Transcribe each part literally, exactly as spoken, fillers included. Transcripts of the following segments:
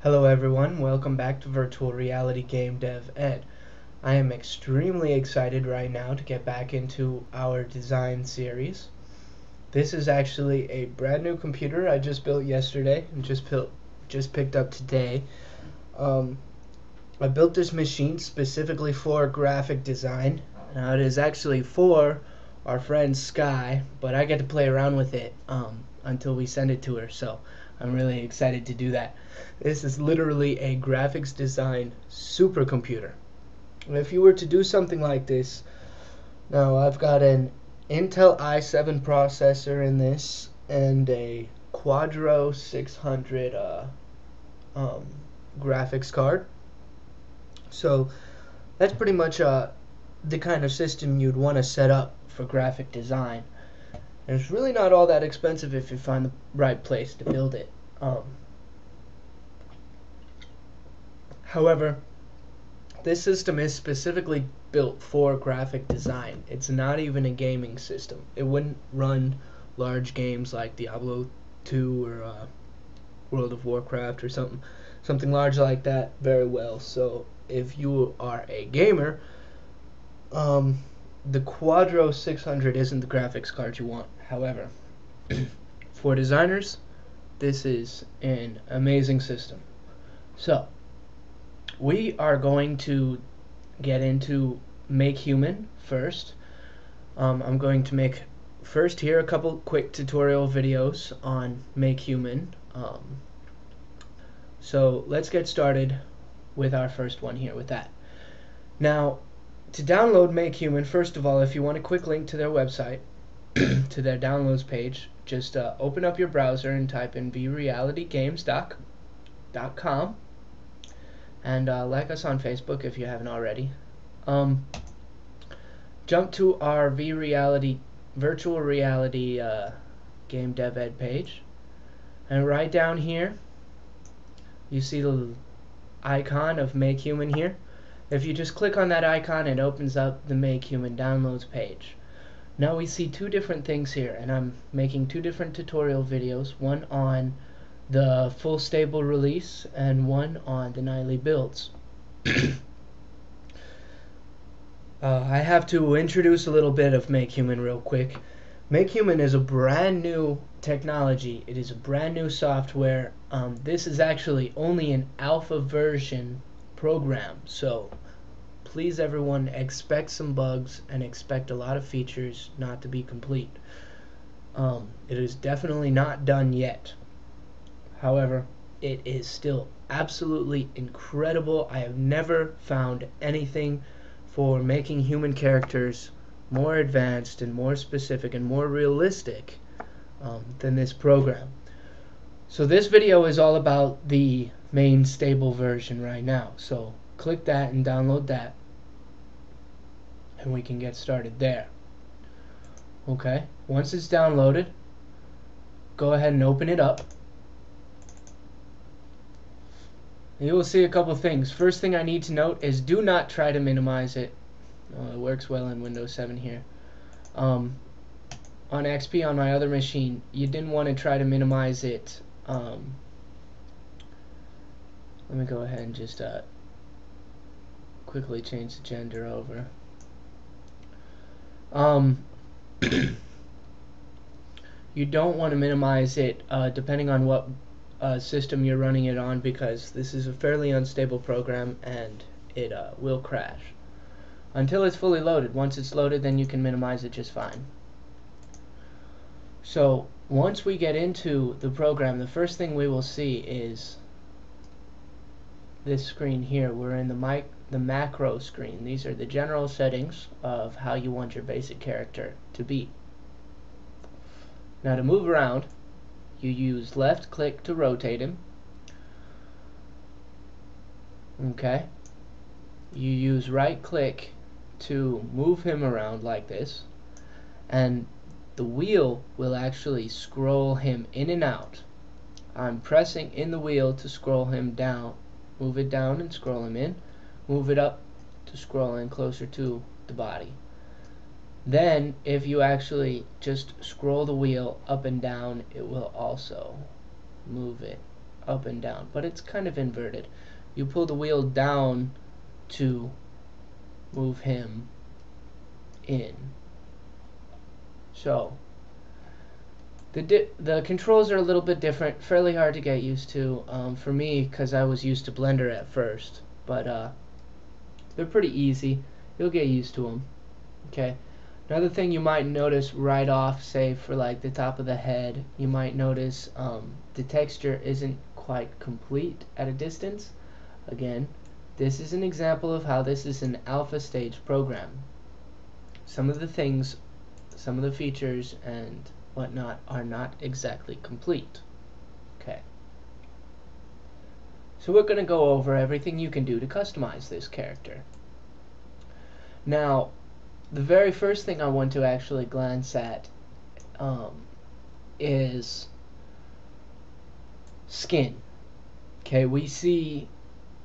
Hello everyone, welcome back to Virtual Reality Game Dev Ed. I am extremely excited right now to get back into our design series. This is actually a brand new computer I just built yesterday and just built, just picked up today. Um, I built this machine specifically for graphic design. Now it is actually for our friend Sky, but I get to play around with it um, until we send it to her. So I'm really excited to do that. This is literally a graphics design supercomputer. And if you were to do something like this, now I've got an Intel i seven processor in this and a Quadro six hundred uh, um, graphics card. So that's pretty much uh, the kind of system you'd want to set up for graphic design. And it's really not all that expensive if you find the right place to build it. Um, however, this system is specifically built for graphic design. It's not even a gaming system. It wouldn't run large games like Diablo two or uh, World of Warcraft or something, something large like that very well. So if you are a gamer, um, the Quadro six hundred isn't the graphics card you want. However, for designers, this is an amazing system. So, we are going to get into MakeHuman first. Um, I'm going to make first here a couple quick tutorial videos on MakeHuman. Um, so let's get started with our first one here with that. Now, to download MakeHuman, first of all, if you want a quick link to their website, to their downloads page, just uh, open up your browser and type in V reality games dot com and uh, like us on Facebook if you haven't already. Um, jump to our VReality, Virtual Reality uh, Game Dev Ed page, and right down here you see the icon of MakeHuman here. If you just click on that icon, it opens up the MakeHuman downloads page. Now we see two different things here, and I'm making two different tutorial videos, one on the full stable release and one on the nightly builds. uh, I have to introduce a little bit of MakeHuman real quick. MakeHuman is a brand new technology. It is a brand new software. Um, this is actually only an alpha version program, so please everyone, expect some bugs and expect a lot of features not to be complete. Um, it is definitely not done yet. However, it is still absolutely incredible. I have never found anything for making human characters more advanced and more specific and more realistic um, than this program. So this video is all about the main stable version right now. So click that and download that, and we can get started there. Okay, once it's downloaded, go ahead and open it up. You will see a couple things. First thing I need to note is do not try to minimize it. Oh, it works well in Windows seven here. Um, on X P, on my other machine, you didn't want to try to minimize it. Um, let me go ahead and just uh, quickly change the gender over. Um, you don't want to minimize it uh, depending on what uh, system you're running it on, because this is a fairly unstable program and it uh, will crash until it's fully loaded. Once it's loaded, then you can minimize it just fine. So once we get into the program, the first thing we will see is this screen here. We're in the mic the macro screen. These are the general settings of how you want your basic character to be. Now to move around, you use left click to rotate him. Okay. You use right click to move him around like this, and the wheel will actually scroll him in and out. I'm pressing in the wheel to scroll him down. Move it down and scroll him in. Move it up to scroll in closer to the body. Then if you actually just scroll the wheel up and down, it will also move it up and down, but it's kind of inverted. You pull the wheel down to move him in. So the di the controls are a little bit different, fairly hard to get used to um, for me, because I was used to Blender at first, but uh, they're pretty easy. You'll get used to them. Okay. Another thing you might notice right off, say for like the top of the head, you might notice um, the texture isn't quite complete at a distance. Again, this is an example of how this is an alpha stage program. Some of the things, some of the features and whatnot are not exactly complete. Okay. So we're going to go over everything you can do to customize this character. Now, the very first thing I want to actually glance at um, is skin. Okay, we see,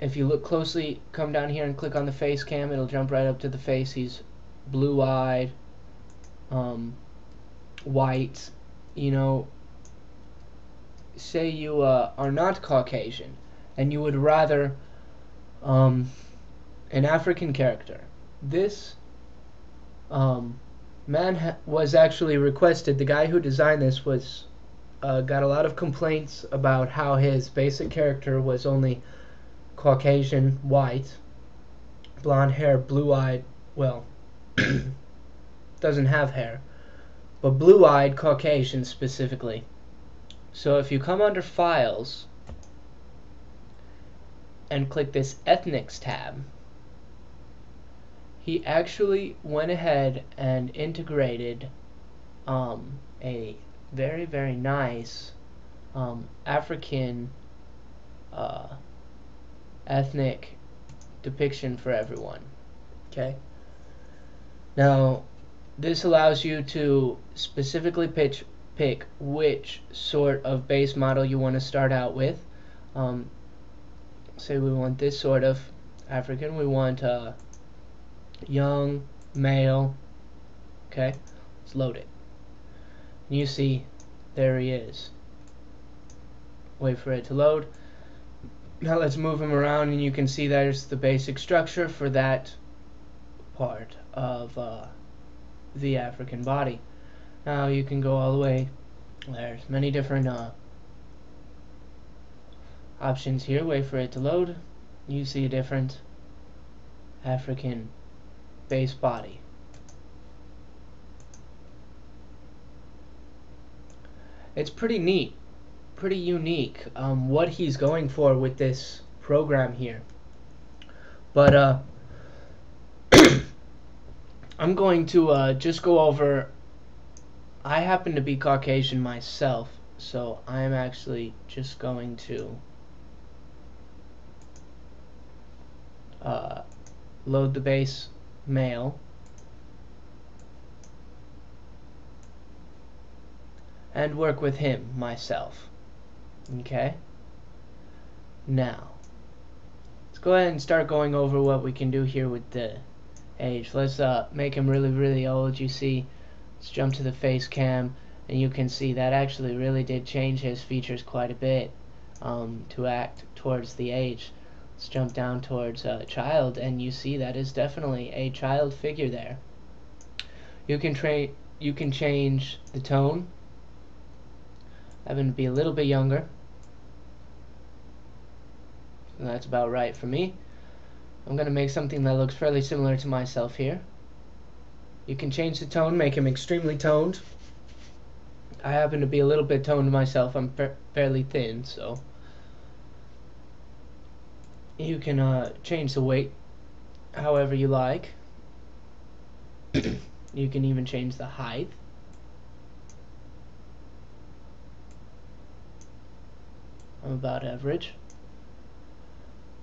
if you look closely, come down here and click on the face cam, it'll jump right up to the face. He's blue-eyed, um, white. You know, say you uh, are not Caucasian and you would rather um, an African character. This Um, man ha was actually requested. The guy who designed this was uh, got a lot of complaints about how his basic character was only Caucasian, white, blonde hair, blue-eyed, well, doesn't have hair, but blue-eyed Caucasian specifically. So if you come under Files and click this Ethnics tab, he actually went ahead and integrated um, a very, very nice um, African uh, ethnic depiction for everyone. Okay. Now, this allows you to specifically pitch, pick which sort of base model you want to start out with. Um, say we want this sort of African. We want uh, young male. Okay, let's load it. And you see, there he is. Wait for it to load. Now let's move him around, and you can see there's the basic structure for that part of uh, the African body. Now you can go all the way. There's many different uh, options here. Wait for it to load. You see a different African base body. It's pretty neat, pretty unique um, what he's going for with this program here, but uh, I'm going to uh, just go over, I happen to be Caucasian myself, so I'm actually just going to uh, load the base male, and work with him myself. Okay, now let's go ahead and start going over what we can do here with the age. Let's uh, make him really, really old. You see, let's jump to the face cam, and you can see that actually really did change his features quite a bit um, to act towards the age. Let's jump down towards uh, child, and you see that is definitely a child figure there. You can tra you can change the tone. I happen to be a little bit younger, so that's about right for me. I'm gonna make something that looks fairly similar to myself here. You can change the tone, make him extremely toned. I happen to be a little bit toned myself. I'm fa fairly thin, so you can uh, change the weight however you like. You can even change the height. I'm about average.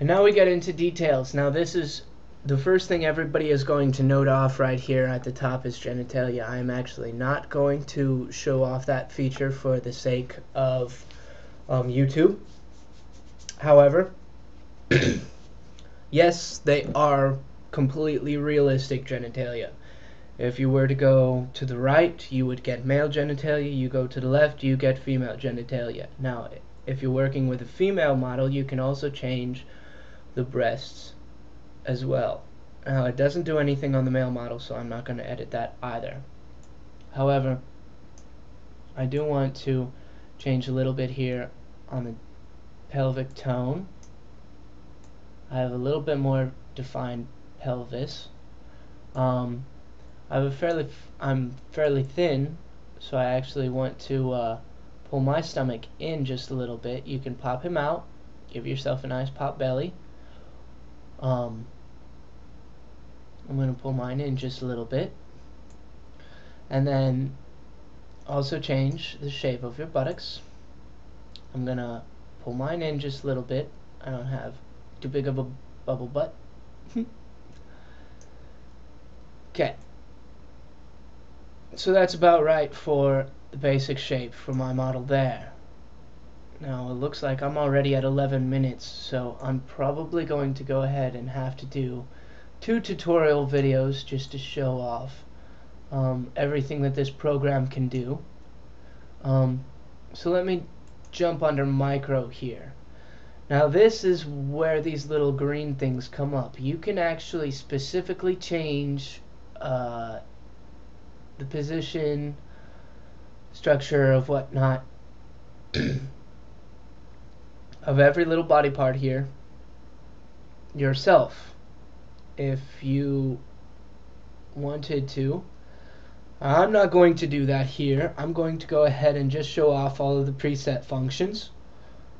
And now we get into details. Now this is the first thing everybody is going to note off right here at the top is genitalia. I'm actually not going to show off that feature for the sake of um, YouTube. However, yes, they are completely realistic genitalia. If you were to go to the right, you would get male genitalia. You go to the left, you get female genitalia. Now, If you're working with a female model, you can also change the breasts as well. Now, it doesn't do anything on the male model, so I'm not going to edit that either. However, I do want to change a little bit here on the pelvic tone. I have a little bit more defined pelvis. Um, I have a fairly f I'm fairly thin, so I actually want to uh, pull my stomach in just a little bit. You can pop him out, give yourself a nice pop belly. Um, I'm going to pull mine in just a little bit, and then also change the shape of your buttocks. I'm going to pull mine in just a little bit. I don't have too big of a bubble butt. Okay. So that's about right for the basic shape for my model there. Now it looks like I'm already at eleven minutes, so I'm probably going to go ahead and have to do two tutorial videos just to show off um, everything that this program can do. Um, so let me jump under micro here. Now this is where these little green things come up. You can actually specifically change uh, the position, structure of whatnot of every little body part here yourself if you wanted to. I'm not going to do that here. I'm going to go ahead and just show off all of the preset functions.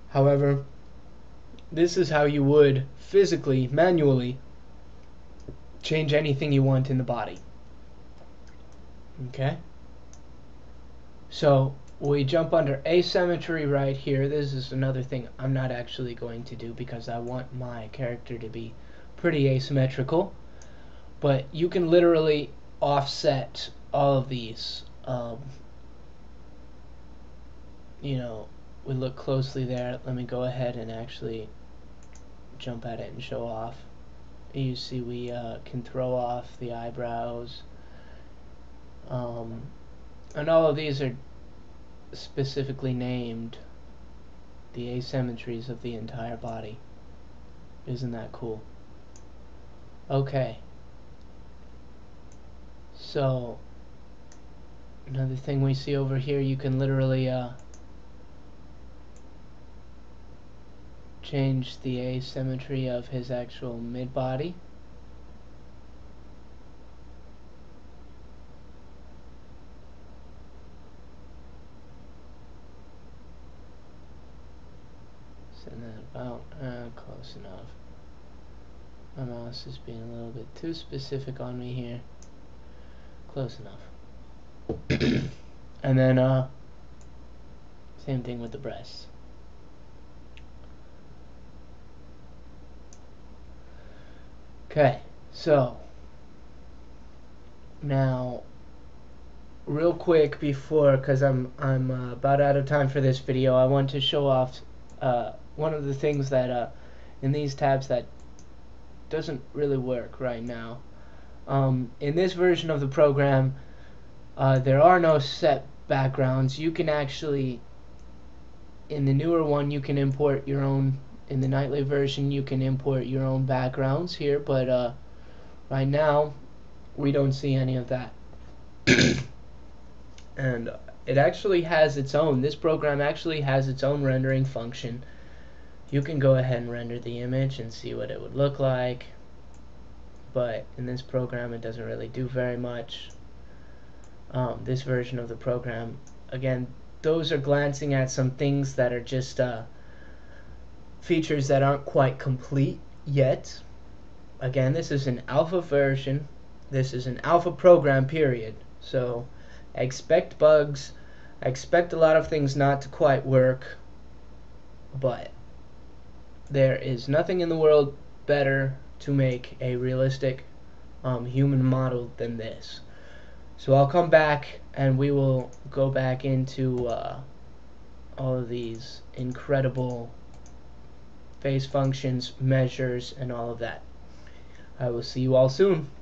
However, this is how you would physically, manually change anything you want in the body. Okay, so we jump under asymmetry right here. This is another thing I'm not actually going to do because I want my character to be pretty asymmetrical, but you can literally offset all of these. Um, you know, we look closely there. Let me go ahead and actually jump at it and show off. You see we uh, can throw off the eyebrows. Um, and all of these are specifically named the asymmetries of the entire body. Isn't that cool? Okay. So, another thing we see over here, you can literally uh, change the asymmetry of his actual mid-body. About uh, close enough. My mouse is being a little bit too specific on me here. Close enough. And then uh, same thing with the breasts. Okay, so now real quick before, because I'm I'm uh, about out of time for this video, I want to show off uh, one of the things that uh, in these tabs that doesn't really work right now. Um, in this version of the program, uh, there are no set backgrounds. You can actually, in the newer one, you can import your own. In the nightly version, you can import your own backgrounds here, but uh, right now we don't see any of that. And it actually has its own. This program actually has its own rendering function. You can go ahead and render the image and see what it would look like, but in this program it doesn't really do very much. Um, this version of the program, again, those are glancing at some things that are just uh, features that aren't quite complete yet. Again, this is an alpha version. This is an alpha program, period. So expect bugs, expect a lot of things not to quite work, but there is nothing in the world better to make a realistic um, human model than this. So I'll come back and we will go back into uh, all of these incredible face functions, measures, and all of that. I will see you all soon.